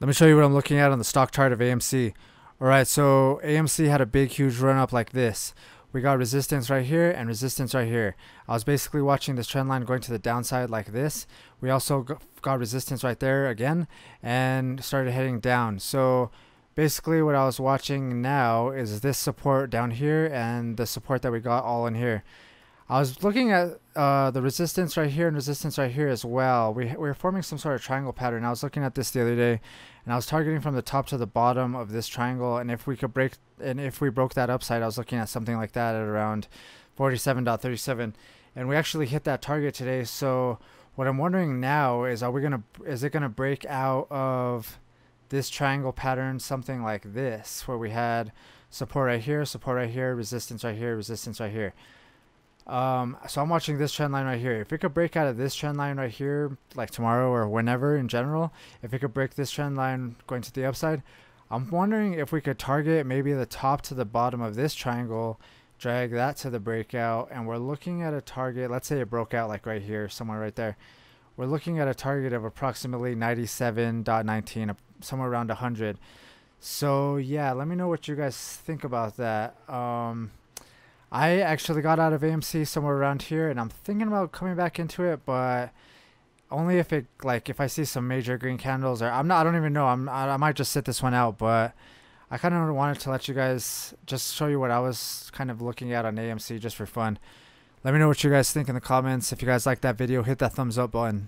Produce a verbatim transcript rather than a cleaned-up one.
Let me show you what I'm looking at on the stock chart of A M C. Alright, so A M C had a big, huge run up like this. We got resistance right here and resistance right here. I was basically watching this trend line going to the downside like this. We also got resistance right there again and started heading down. So basically what I was watching now is this support down here and the support that we got all in here. I was looking at uh, the resistance right here and resistance right here as well. We, we were forming some sort of triangle pattern. I was looking at this the other day, and I was targeting from the top to the bottom of this triangle. And if we could break, and if we broke that upside, I was looking at something like that at around forty-seven point three seven, and we actually hit that target today. So what I'm wondering now is, are we gonna? Is it gonna break out of this triangle pattern, something like this, where we had support right here, support right here, resistance right here, resistance right here? Um, so I'm watching this trend line right here. If it could break out of this trend line right here, like tomorrow or whenever in general, if it could break this trend line going to the upside, I'm wondering if we could target maybe the top to the bottom of this triangle, drag that to the breakout, and we're looking at a target. Let's say it broke out like right here, somewhere right there. We're looking at a target of approximately ninety-seven point one nine, somewhere around one hundred. So yeah, let me know what you guys think about that. Um... I actually got out of A M C somewhere around here, and I'm thinking about coming back into it, but only if it, like, if I see some major green candles, or I'm not, I don't even know, I'm, I, I might just sit this one out, but I kind of wanted to let you guys, just show you what I was kind of looking at on A M C just for fun. Let me know what you guys think in the comments. If you guys like that video, hit that thumbs up button.